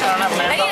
I don't know, man.